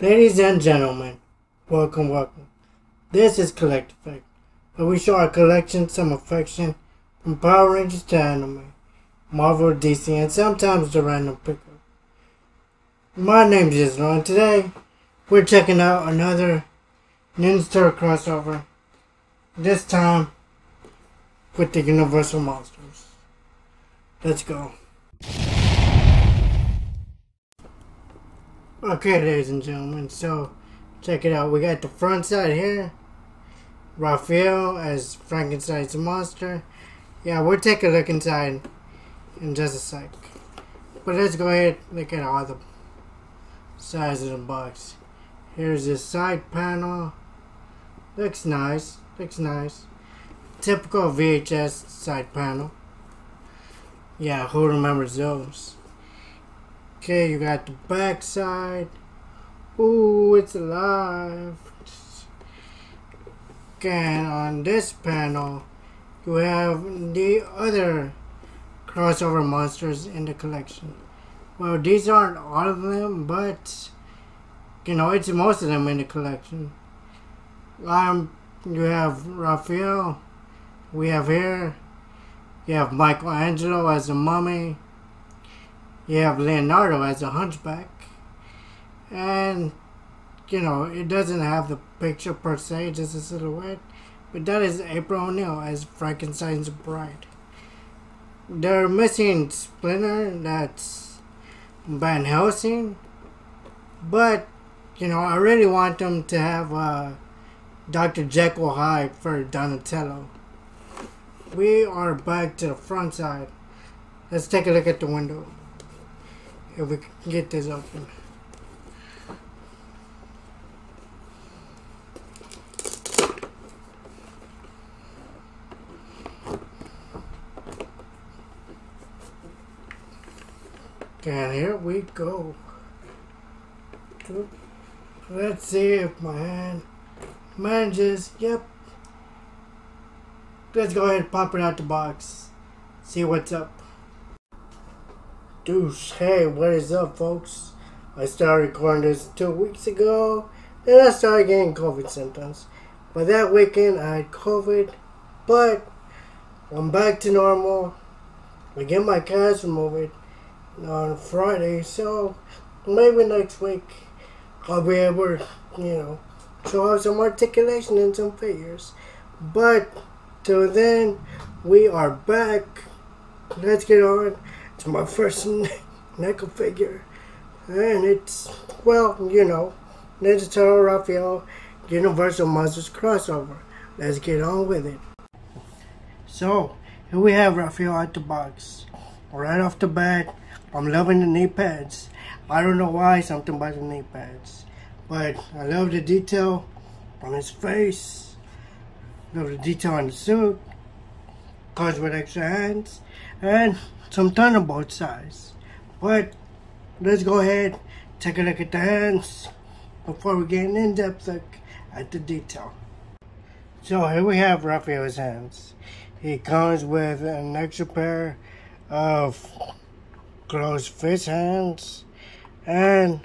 Ladies and gentlemen, welcome, welcome. This is Collect Effect, where we show our collection some affection from Power Rangers to anime, Marvel, DC, and sometimes the random pickup. My name is Israel, and today we're checking out another Ninja Turtle crossover, this time with the Universal Monsters. Let's go. Okay, ladies and gentlemen, so check it out. We got the front side here, Raphael as Frankenstein's monster. Yeah, we'll take a look inside in just a sec, but let's go ahead and look at all the sides of the box. Here's this side panel. Looks nice, looks nice. Typical VHS side panel. Yeah, who remembers those? Okay, you got the back side. Ooh, it's alive. And on this panel, you have the other crossover monsters in the collection. Well, these aren't all of them, but you know, it's most of them in the collection. You have Raphael, we have here, you have Michaelangelo as a mummy. You have Leonardo as a hunchback, and you know, it doesn't have the picture per se, just a silhouette, but that is April O'Neill as Frankenstein's Bride. They're missing Splinter, that's Van Helsing, but you know, I really want them to have Dr. Jekyll Hyde for Donatello. We are back to the front side. Let's take a look at the window. If we can get this open. And here we go. Let's see if my hand manages. Yep. Let's go ahead and pop it out the box. See what's up. Hey, what is up, folks? I started recording this 2 weeks ago, and I started getting COVID symptoms. But that weekend, I had COVID, but I'm back to normal. I get my cast removed on Friday, so maybe next week I'll be able to, you know, show off some articulation and some figures. But till then, we are back. Let's get on. It's my first NECA figure, and it's, well, you know, Ninja Turtle Raphael Universal Monsters crossover. Let's get on with it. So here we have Raphael out the box. Right off the bat, I'm loving the knee pads. I don't know why, something about the knee pads, but I love the detail on his face. Love the detail on the suit. Comes with extra hands and some thunderbolt size. But let's go ahead, take a look at the hands before we get an in-depth look at the detail. So here we have Raphael's hands. He comes with an extra pair of closed fist hands and,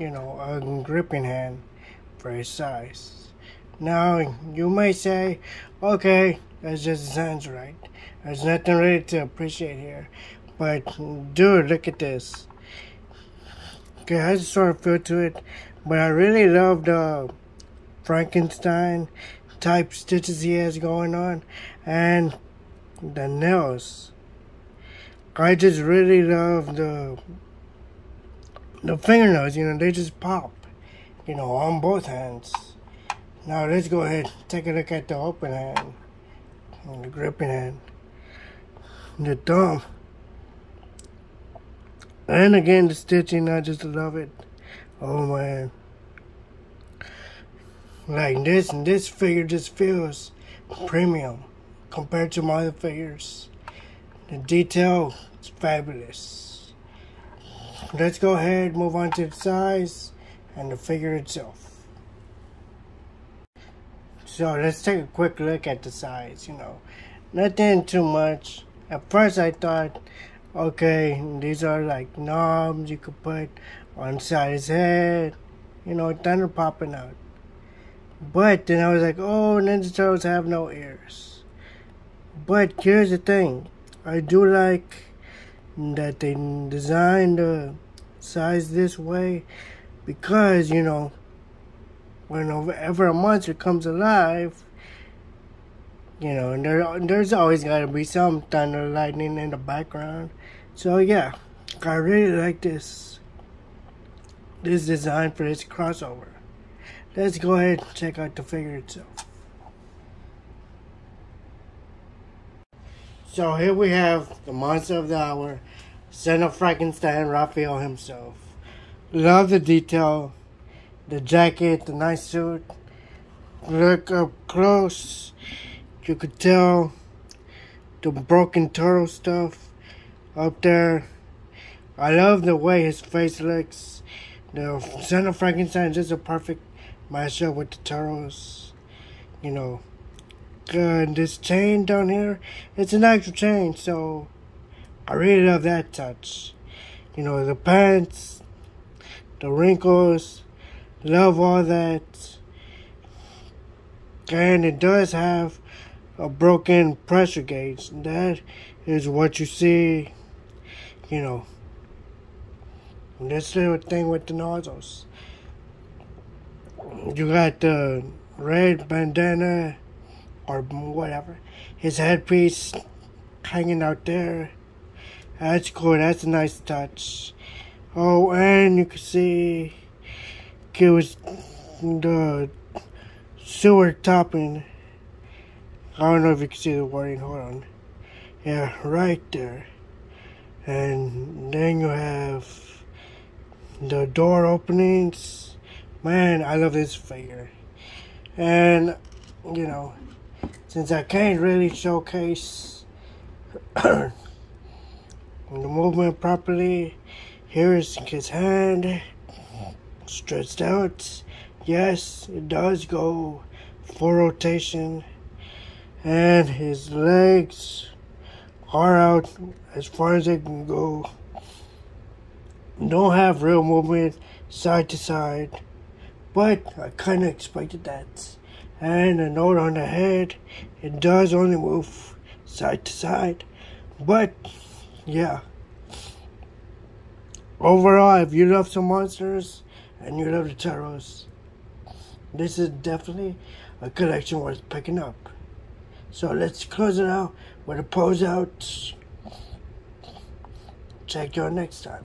you know, a gripping hand for his size. Now you may say, okay, that's just his hands, right? There's nothing really to appreciate here, but dude, look at this. Okay, it has a sort of feel to it, but I really love the Frankenstein type stitches he has going on, and the nails. I just really love the fingernails, you know, they just pop, you know, on both hands. Now let's go ahead and take a look at the open hand, and the gripping hand. The thumb, and again the stitching, I just love it. Oh man, like this figure just feels premium compared to my other figures. The detail is fabulous. Let's go ahead, move on to the size and the figure itself. So let's take a quick look at the size. You know, nothing too much. At first I thought, okay, these are like knobs you could put on side his head, you know, thunder popping out. But then I was like, oh, Ninja Turtles have no ears. But here's the thing. I do like that they designed the size this way, because, you know, whenever a monster comes alive, you know, and there's always got to be some thunder, lightning in the background. So yeah, I really like this design for this crossover. Let's go ahead and check out the figure itself. So here we have the monster of the hour, son of Frankenstein, Raphael himself. Love the detail, the jacket, the nice suit. Look up close, you could tell the broken turtle stuff up there. I love the way his face looks. The son of Frankenstein is just a perfect matchup with the turtles, you know. And this chain down here, it's an actual chain, so I really love that touch. You know, the pants, the wrinkles, love all that. And it does have a broken pressure gauge. That is what you see, you know, this little thing with the nozzles. You got the red bandana or whatever, his headpiece hanging out there. That's cool, that's a nice touch. Oh, and you can see it was the sewer topping. I don't know if you can see the wording, hold on. Yeah, right there. And then you have the door openings. Man, I love this figure. And, you know, since I can't really showcase the movement properly, here's his hand stretched out. Yes, it does go for rotation. And his legs are out as far as they can go. Don't have real movement side to side, but I kind of expected that. And a note on the head, it does only move side to side. But yeah, overall, if you love some monsters and you love the turtles, this is definitely a collection worth picking up. So let's close it out with a pose out. Check you out next time.